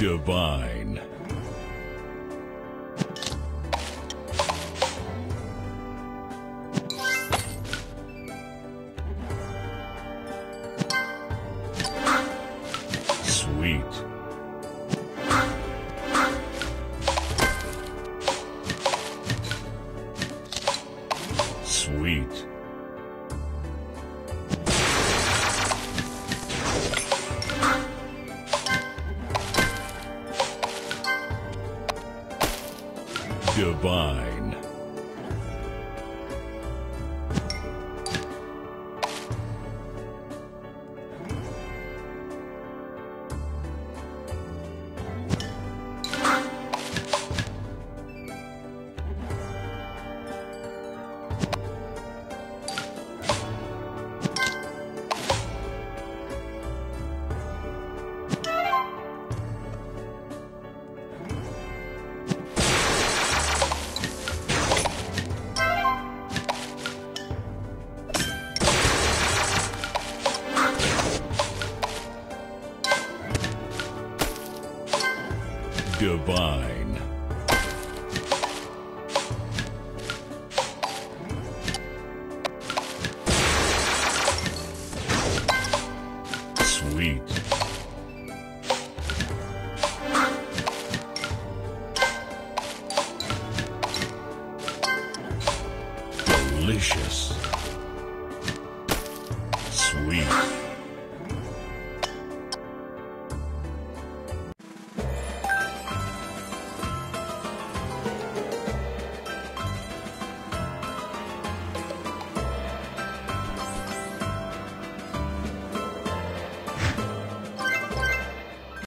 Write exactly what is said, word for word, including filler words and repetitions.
divine. Sweet. Sweet. Divine. Divine. Sweet. Delicious.